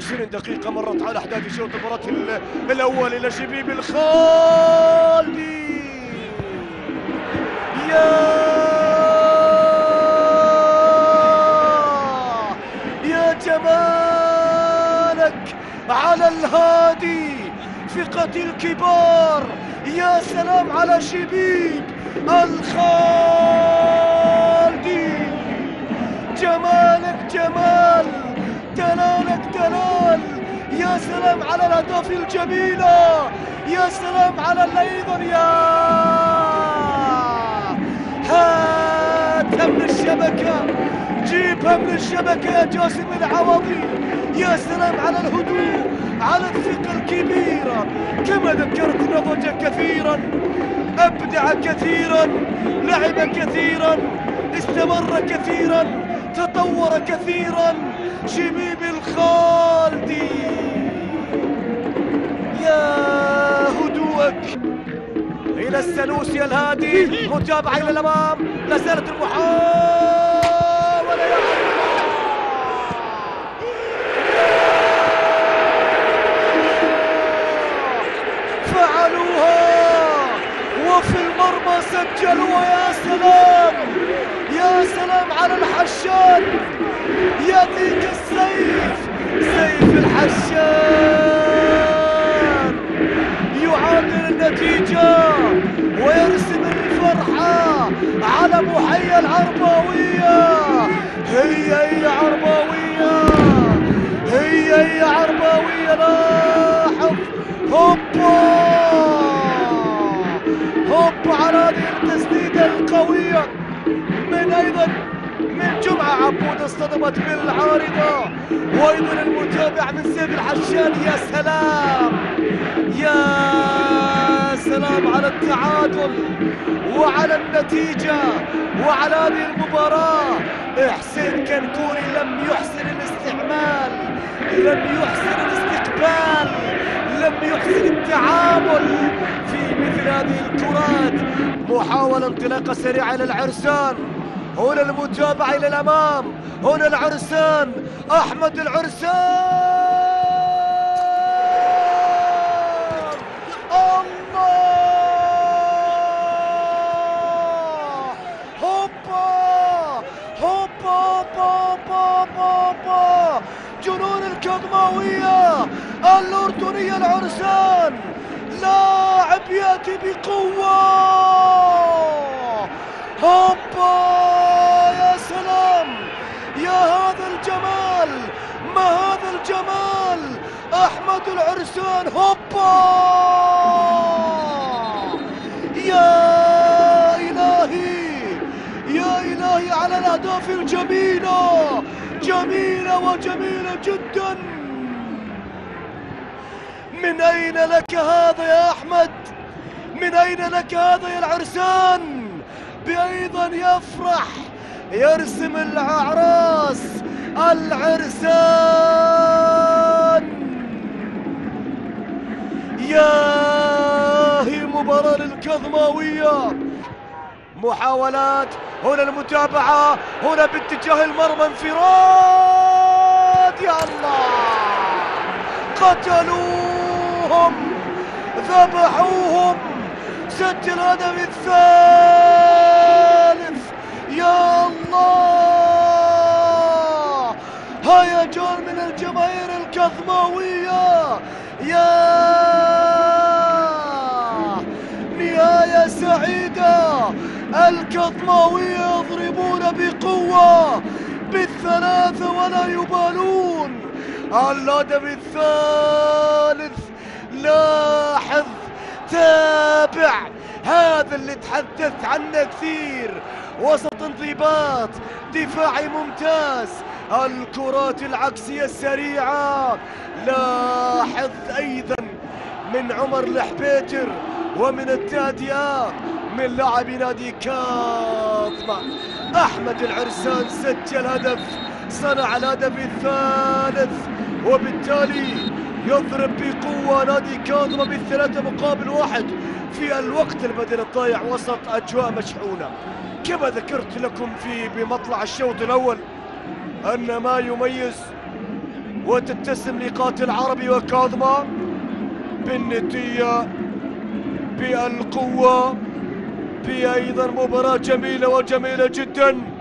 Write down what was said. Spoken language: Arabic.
20 دقيقة مرت على أحداث الشوط المباراة الأول إلى شبيب الخالدي. يا جمالك على الهادي، ثقة الكبار، يا سلام على شبيب الخالدي. جمالك جمال، دلالك دلال، يا سلام على الأهداف الجميلة، يا سلام على الأيضا هاتها من الشبكة، جيبها من الشبكة يا جاسم العوضي. يا سلام على الهدوء، على الثقة الكبيرة. كما ذكرت نضج كثيرا، أبدع كثيرا، لعب كثيرا، استمر كثيرا، تطور كثيرا، شبيب الخالدي. يا هدوءك. إلى السنوسي الهادي، متابعة إلى الأمام، لازالت المحاولة. يا فعلوها وفي المرمى سجلوها. يا سلام، يا سلام على الحشان، يا ذيك السيف، سيف الحشان يعادل النتيجة ويرسم الفرحة على محيا العرباوية. هي عرباوية، هي عرباوية. لاحظ هوب على هذه التسديدة القوية من أيضا من جمعة عبود، اصطدمت بالعارضة، وأيضا المتابعة من سيد الحشان. يا سلام، يا سلام على التعادل وعلى النتيجة وعلى هذه المباراة. حسين كنكوري لم يحسن الاستعمال، لم يحسن الاستقبال، لم يحسن التعامل في مثل هذه الكرات. محاولة انطلاقة سريعة للعرسان، هنا المتابعة إلى الأمام، هنا العرسان، أحمد العرسان. الله، هوبا هوبا هوبا هوبا، جنون الكاظماوية الأردنية. العرسان لاعب يأتي بقوة. هوبا، يا سلام، يا هذا الجمال، ما هذا الجمال. أحمد العرسان، هوبا. يا إلهي، يا إلهي على الأهداف الجميلة، جميلة وجميلة جدا. من أين لك هذا يا أحمد؟ من أين لك هذا يا العرسان؟ بأيضا يفرح، يرسم الأعراس العرسان. يا هي مباراة للكاظماوية. محاولات، هنا المتابعة، هنا باتجاه المرمى، انفراد. يا الله، قتلوهم، ذبحوهم، سجل الهدف الثالث. يا الله، هيجان من الجماهير الكاظماوية. يا نهاية سعيدة، الكاظماوية يضربون بقوة بالثلاثة ولا يبالون. الهدف الثالث. لاحظ، تابع هذا اللي تحدثت عنه كثير، وسط انضباط دفاعي ممتاز، الكرات العكسية السريعة. لاحظ أيضا من عمر الحبيتر ومن التادية من لاعبي نادي كاظمة. أحمد العرسان سجل هدف، صنع الهدف الثالث، وبالتالي يضرب بقوة نادي كاظمة بالثلاثة مقابل واحد في الوقت البدل الضايع وسط أجواء مشحونة. كما ذكرت لكم في بمطلع الشوط الأول أن ما يميز وتتسم نقاط العربي وكاظمة بالنتيجة بالقوة. بأيضا مباراة جميلة وجميلة جدا.